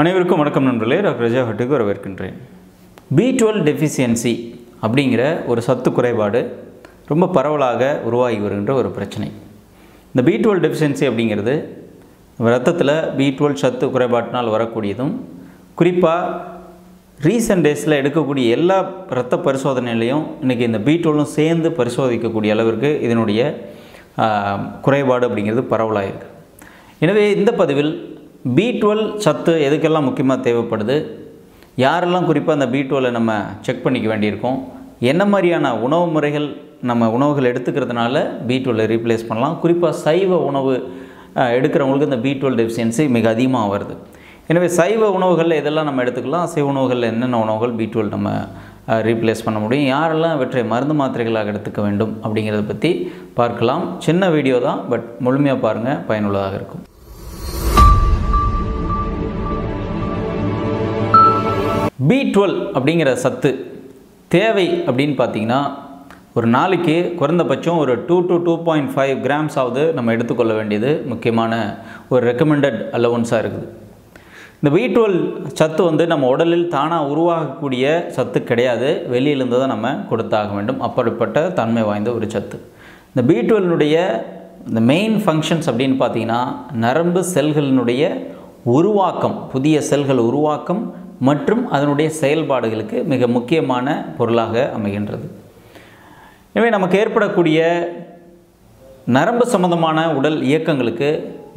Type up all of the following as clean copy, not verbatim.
அனைவருக்கும் வணக்கம் நண்பர்களே, டாக்டர் ரஜா ஹட்டுக்கு வரவேற்கின்றேன். B12 டெஃபிஷியன்சி அப்படிங்கிற ஒரு சத்து குறைபாடு ரொம்ப பரவலாக உருவாகி வருகின்ற ஒரு பிரச்சனை. இந்த B12 டெஃபிஷியன்சி அப்படிங்கிறது ரத்தத்தில் B12 சத்து குறைபாட்டினால் வரக்கூடியதும், குறிப்பாக ரீசன்ட் டேஸில் எடுக்கக்கூடிய எல்லா இரத்த பரிசோதனையிலையும் இன்றைக்கி இந்த B12ம் சேர்ந்து பரிசோதிக்கக்கூடிய அளவிற்கு இதனுடைய குறைபாடு அப்படிங்கிறது பரவலாக இருக்குது. எனவே இந்த பதிவில் B12 சத்து எதுக்கெல்லாம் முக்கியமாக தேவைப்படுது, யாரெல்லாம் குறிப்பாக அந்த B12 நம்ம செக் பண்ணிக்க வேண்டியிருக்கோம், என்ன மாதிரியான உணவு முறைகள் நம்ம உணவுகள் எடுத்துக்கிறதுனால B12 ரீப்ளேஸ் பண்ணலாம், குறிப்பாக சைவ உணவு எடுக்கிறவங்களுக்கு இந்த B12 டெஃபிஷியன்சி மிக அதிகமாக வருது. எனவே சைவ உணவுகளில் இதெல்லாம் நம்ம எடுத்துக்கலாம், சைவ உணவுகளில் என்னென்ன உணவுகள் B12 நம்ம ரீப்ளேஸ் பண்ண முடியும், யாரெல்லாம் இவற்றை மருந்து மாத்திரைகளாக எடுத்துக்க வேண்டும் அப்படிங்கிறத பற்றி பார்க்கலாம். சின்ன வீடியோ தான், பட் முழுமையாக பாருங்கள், பயனுள்ளதாக இருக்கும். B12 அப்படிங்கிற சத்து தேவை அப்படின்னு பார்த்திங்கன்னா, ஒரு நாளைக்கு குறைந்தபட்சம் ஒரு 2 to 2.5 grams ஆகுது நம்ம எடுத்துக்கொள்ள வேண்டியது முக்கியமான ஒரு ரெக்கமெண்டட் அலவன்ஸாக இருக்குது. இந்த B12 சத்து நம்ம உடலில் தானாக உருவாகக்கூடிய சத்து கிடையாது, வெளியிலிருந்து தான் நம்ம கொடுத்தாக வேண்டும். அப்படிப்பட்ட தன்மை வாய்ந்த ஒரு சத்து இந்த B12னுடைய இந்த மெயின் ஃபங்க்ஷன்ஸ் அப்படின்னு பார்த்திங்கன்னா, நரம்பு செல்களினுடைய உருவாக்கம், புதிய செல்கள் உருவாக்கம் மற்றும் அதனுடைய செயல்பாடுகளுக்கு மிக முக்கியமான பொருளாக அமைகின்றது. எனவே நமக்கு ஏற்படக்கூடிய நரம்பு சம்பந்தமான உடல் இயக்கங்களுக்கு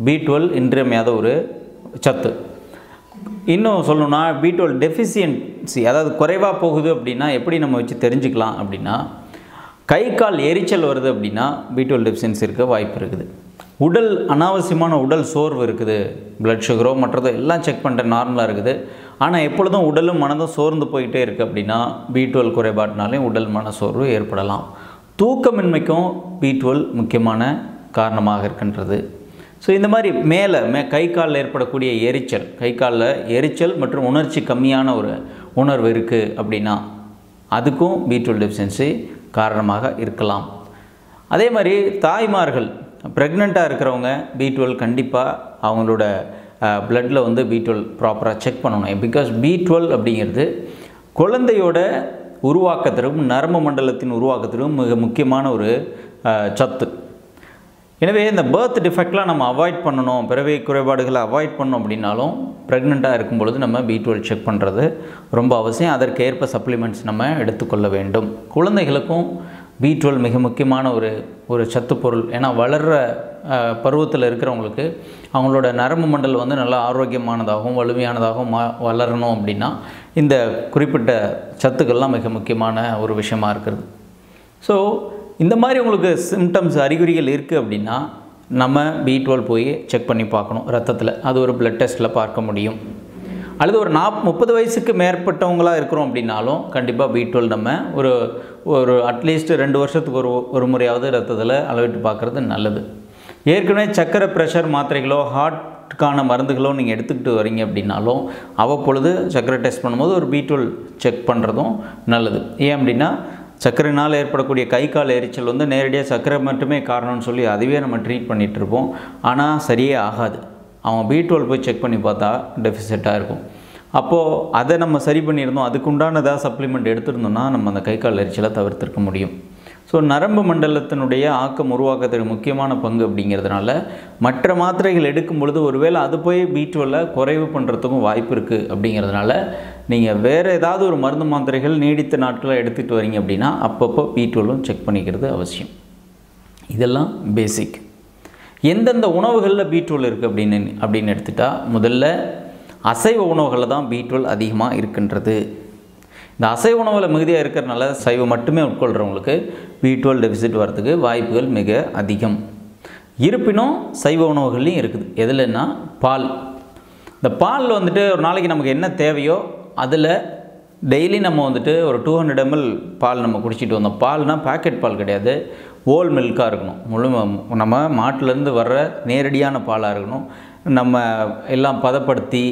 B12 இன்றியமையாத ஒரு சத்து. இன்னும் சொல்லணும்னா, B12 டெஃபிஷியன்சி அதாவது குறைவாக போகுது அப்படின்னா எப்படி நம்ம வச்சு தெரிஞ்சுக்கலாம் அப்படின்னா, கை கால் எரிச்சல் வருது அப்படின்னா B12 டெஃபிஷியன்சி இருக்க வாய்ப்பு இருக்குது. உடல் அனாவசியமான உடல் சோர்வு இருக்குது, பிளட் சுகரோ மற்றதோ எல்லாம் செக் பண்ணுற நார்மலாக இருக்குது, ஆனால் எப்பொழுதும் உடலும் மனதும் சோர்ந்து போயிட்டே இருக்குது அப்படின்னா B12 குறைபாட்டினாலையும் உடல் மன சோர்வு ஏற்படலாம். தூக்கமின்மைக்கும் B12 முக்கியமான காரணமாக இருக்கின்றது. ஸோ இந்த மாதிரி மேலே கை காலில் ஏற்படக்கூடிய எரிச்சல், கை காலில் எரிச்சல் மற்றும் உணர்ச்சி கம்மியான ஒரு உணர்வு இருக்குது அப்படின்னா அதுக்கும் B12 டெஃபிஷியன்சி காரணமாக இருக்கலாம். அதே மாதிரி தாய்மார்கள், ப்ரெக்னெண்ட்டாக இருக்கிறவங்க B12 கண்டிப்பாக அவங்களோட பிளட்டில் B12 ப்ராப்பராக செக் பண்ணணும். பிகாஸ் B12 அப்படிங்கிறது குழந்தையோட உருவாக்கத்திற்கும் நரம்பு மண்டலத்தின் உருவாக்கத்திற்கும் மிக முக்கியமான ஒரு சத்து. எனவே இந்த பர்த் டிஃபெக்ட்லாம் நம்ம அவாய்ட் பண்ணணும், பிறவி குறைபாடுகளை அவாய்ட் பண்ணணும் அப்படின்னாலும் ப்ரெக்னெண்ட்டாக இருக்கும் பொழுது நம்ம B12 செக் பண்ணுறது ரொம்ப அவசியம். அதற்கேற்ப சப்ளிமெண்ட்ஸ் நம்ம எடுத்துக்கொள்ள வேண்டும். குழந்தைகளுக்கும் B12 மிக முக்கியமான ஒரு சத்து பொருள். ஏன்னா வளர்கிற பருவத்தில் இருக்கிறவங்களுக்கு அவங்களோட நரம்பு மண்டல் நல்லா ஆரோக்கியமானதாகவும் வலிமையானதாகவும் வளரணும் அப்படின்னா இந்த குறிப்பிட்ட சத்துக்கள்லாம் மிக முக்கியமான ஒரு விஷயமா இருக்கிறது. ஸோ இந்த மாதிரி உங்களுக்கு சிம்டம்ஸ், அறிகுறிகள் இருக்குது அப்படின்னா நம்ம B12 போய் செக் பண்ணி பார்க்கணும் ரத்தத்தில். அது ஒரு பிளட் டெஸ்ட்டில் பார்க்க முடியும். அல்லது ஒரு 30 வயசுக்கு மேற்பட்டவங்களாக இருக்கிறோம் அப்படின்னாலும் கண்டிப்பாக B12 நம்ம ஒரு அட்லீஸ்ட் 2 வருஷத்துக்கு ஒரு முறையாவது ரத்தத்தில் அளவிட்டு பார்க்குறது நல்லது. ஏற்கனவே சக்கரை, ப்ரெஷர் மாத்திரைகளோ ஹார்ட்டுக்கான மருந்துகளோ நீங்கள் எடுத்துக்கிட்டு வரீங்க அப்படின்னாலும் அவ்வப்பொழுது சக்கரை டெஸ்ட் பண்ணும்போது ஒரு B12 செக் பண்ணுறதும் நல்லது. ஏன் அப்படின்னா, சர்க்கரைனால் ஏற்படக்கூடிய கை கால் எரிச்சல் நேரடியாக சர்க்கரை மட்டுமே காரணம்னு சொல்லி அதுவே நம்ம ட்ரீட் பண்ணிகிட்ருப்போம், ஆனால் சரியே ஆகாது. அவன் B12 போய் செக் பண்ணி பார்த்தா டெஃபிசிட்டாக இருக்கும். அப்போது அதை நம்ம சரி பண்ணியிருந்தோம், அதுக்குண்டான ஏதாவது சப்ளிமெண்ட் எடுத்திருந்தோம்னா நம்ம அந்த கை கால் எரிச்சலை தவிர்த்திருக்க முடியும். ஸோ நரம்பு மண்டலத்தினுடைய ஆக்கம் உருவாக்கத்துக்கு முக்கியமான பங்கு அப்படிங்கிறதுனால மற்ற மாத்திரைகள் எடுக்கும் பொழுது ஒருவேளை அது போய் B12 குறைவு பண்ணுறதுக்கும் வாய்ப்பு இருக்குது. அப்படிங்கிறதுனால நீங்கள் வேறு ஏதாவது ஒரு மருந்து மாத்திரைகள் நீடித்த நாட்களை எடுத்துகிட்டு வரீங்க அப்படின்னா அப்பப்போ B12 செக் பண்ணிக்கிறது அவசியம். இதெல்லாம் பேசிக். எந்தெந்த உணவுகளில் B12 இருக்குது அப்படின்னு எடுத்துட்டால், முதல்ல அசைவ உணவுகளில் தான் B12 அதிகமாக இருக்கின்றது. இந்த அசைவ உணவில் மிகுதியாக இருக்கிறதுனால சைவம் மட்டுமே உட்கொள்கிறவங்களுக்கு B12 டெஃபிசிட் வரதுக்கு வாய்ப்புகள் மிக அதிகம். இருப்பினும் சைவ உணவுகள்லையும் இருக்குது. எதுலன்னா, பால். இந்த பால் ஒரு நாளைக்கு நமக்கு என்ன தேவையோ அதில் டெய்லி நம்ம ஒரு 200 ml பால் நம்ம குடிச்சிட்டு வந்தோம். பால்னால் பேக்கெட் பால் கிடையாது, ஓல் மில்காக இருக்கணும். முழு நம்ம மாட்டிலேருந்து வர்ற நேரடியான பாலாக இருக்கணும். நம்ம எல்லாம் பதப்படுத்தி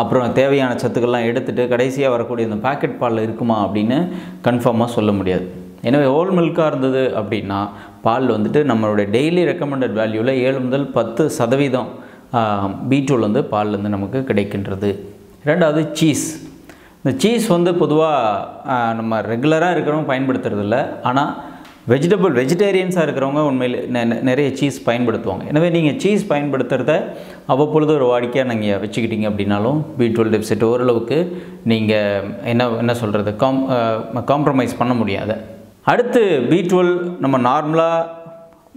அப்புறம் தேவையான சத்துக்கள்லாம் எடுத்துகிட்டு கடைசியாக வரக்கூடிய இந்த பேக்கெட் பால் இருக்குமா அப்படின்னு கன்ஃபார்மாக சொல்ல முடியாது. எனவே ஓல் மில்காக இருந்தது அப்படின்னா பால் நம்மளுடைய டெய்லி ரெக்கமெண்டட் வேல்யூவில் 7 முதல் 10% B12 பால்லேருந்து நமக்கு கிடைக்கின்றது. இரண்டாவது cheese. இந்த cheese வந்து பொதுவா நம்ம ரெகுலரா இருக்கறவங்க பயன்படுத்துறது இல்ல. ஆனா வெஜிடேரியன்ஸா இருக்கறவங்க உண்மையிலே நிறைய cheese பயன்படுத்துவாங்க. எனவே நீங்க cheese பயன்படுத்துறத அப்பப்பொழுது ஒரு வாடிக்கையா நீங்க வெச்சிக்கிட்டீங்க அப்படினாலும் B12 டெபிசிட் ஓரளவுக்கு நீங்க என்ன சொல்றது காம்ப்ரமைஸ் பண்ண முடியாது. அடுத்து B12 நம்ம நார்மலா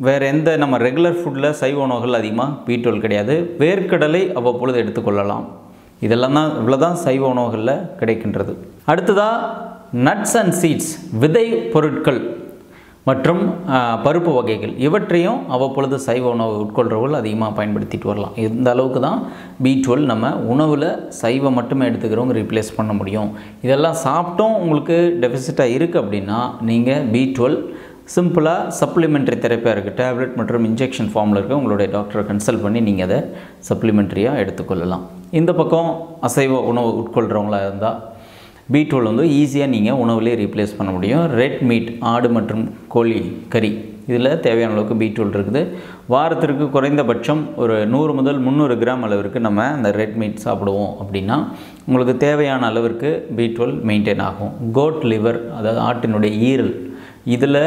வேற எந்த நம்ம ரெகுலர் ஃபுட்ல சைவ உணவுகள் அதிகமா B12 கிடையாது. வேர்க்கடலை அப்பப்பொழுது எடுத்து கொள்ளலாம். இதெல்லாம் தான் இவ்வளவுதான் சைவ உணவுகள்ல கிடைக்கின்றது. அடுத்துதா nuts and seeds விதை பொருட்கள் மற்றும் பருப்பு வகைகள் இவற்றையும் அப்பப்பொழுது சைவ உணவு உட்கொள்றவர்கள் அதிகமா பயன்படுத்திட்டு வரலாம். இந்த அளவுக்கு தான் B12 நம்ம உணவுல சைவ மட்டும் எடுத்துக்கிறவங்க ரீப்ளேஸ் பண்ண முடியும். இதெல்லாம் சாப்பிட்டோம் உங்களுக்கு டெபிசிட்டா இருக்கு அப்படினா நீங்க B12 சிம்பிளா சப்ளிமெண்டரி தெரபியா இருக்கு tablet மற்றும் injection formல இருக்கு உங்களுடைய டாக்டரை கன்சல்ட் பண்ணி நீங்க அதை சப்ளிமெண்டரியா எடுத்துக்கொள்ளலாம். இந்த பக்கம் அசைவ உணவு உட்கொள்றவங்களா இருந்தா B12 வந்து ஈஸியா நீங்க உணவுலயே ரீப்ளேஸ் பண்ண முடியும். ரெட் மீட் ஆடு மற்றும் கோழி கறி இதுல தேவையான அளவுக்கு B12 இருக்குது. வாரத்துக்கு குறைந்தபட்சம் ஒரு 100 முதல் 300 கிராம் அளவுக்கு நம்ம அந்த ரெட் மீட் சாப்பிடுவோம் அப்படினா உங்களுக்கு தேவையான அளவுக்கு B12 மெயின்டெய்ன் ஆகும். கோட் லிவர் அதாவது ஆட்டினுடைய ஈரல் இதுல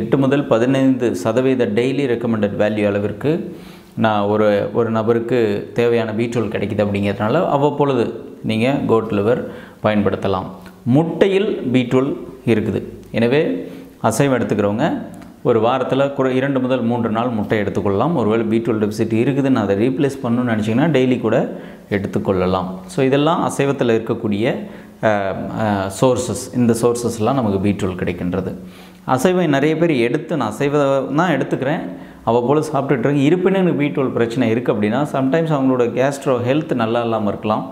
8 முதல் 15% டெய்லி ரெக்கமெண்டட் வேல்யூ அளவுக்கு நான் ஒரு நபருக்கு தேவையான B12 கிடைக்குது அப்படிங்கறதனால அப்பொழுது நீங்க கோட் லிவர் பயன்படுத்தலாம். முட்டையில் B12 இருக்குது. எனவே அசைவம் எடுத்துக்கிறவங்க ஒரு வாரத்துல 2 முதல் 3 நாள் முட்டை எடுத்துக்கொள்ளலாம். ஒருவேளை B12 டெபிசிட் இருக்குதுன்னா அதை ரீப்ளேஸ் பண்ணனும்னு நினைச்சீங்கன்னா டெய்லி கூட எடுத்துக்கொள்ளலாம். சோ இதெல்லாம் அசைவத்துல இருக்கக்கூடிய sources இந்த சோர்சஸ்லாம் நமக்கு B12 கிடைக்கின்றது. அசைவம் நிறைய பேர் எடுத்து நான் அசைவம் தான் எடுத்துக்கிறேன் அப்பப்போ சாப்பிட்டுட்டு இருக்கேன் இருப்பினும் எனக்கு B12 பிரச்சனை இருக்கு அப்படினா sometimes அவங்களோட gastro health நல்லா இல்லாம இருக்கலாம்.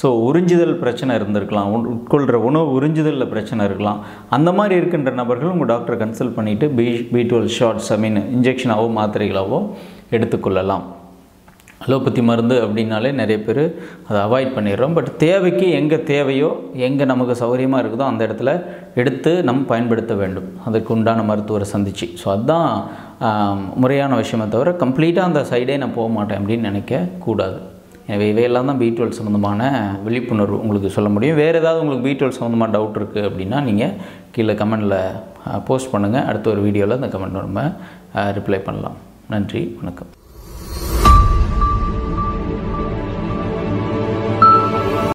சோ உறிஞ்சுதல் பிரச்சனை இருந்திருக்கலாம். உட்கொள்ற உணவு உறிஞ்சுதல்ல பிரச்சனை இருக்கலாம். அந்த மாதிரி இருக்கின்ற நபர்கள் உங்க டாக்டர் கன்சல்ட் பண்ணிட்டு B12 shots injectionாவோ மாத்திரைகளாவோ எடுத்துக்கொள்ளலாம். அலோபதி மருந்து அப்படினாலே நிறைய பேர் அதை அவாய்ட் பண்ணிறோம். பட் தேவைக்கு எங்க தேவையோ எங்க நமக்கு சௌரியமா இருக்குதோ அந்த இடத்துல எடுத்து நம்ம பயன்படுத்த வேண்டும். அதுக்கு உண்டான மருத்துவரை சந்திச்சி சோ அதான் முறையான விஷயமே தவிர கம்ப்ளீட்டா அந்த சைடே நான் போக மாட்டேன் அப்படி நினைக்க கூடாது. எனவே இவையெல்லாம் தான் B12 சம்பந்தமான விழிப்புணர்வு உங்களுக்கு சொல்ல முடியும். வேற ஏதாவது உங்களுக்கு B12 சம்பந்தமான டவுட் இருக்கு அப்படினா நீங்க கீழ கமெண்ட்ல போஸ்ட் பண்ணுங்க. அடுத்த ஒரு வீடியோல அந்த கமெண்ட் நம்ம ரிப்ளை பண்ணலாம். நன்றி, வணக்கம்.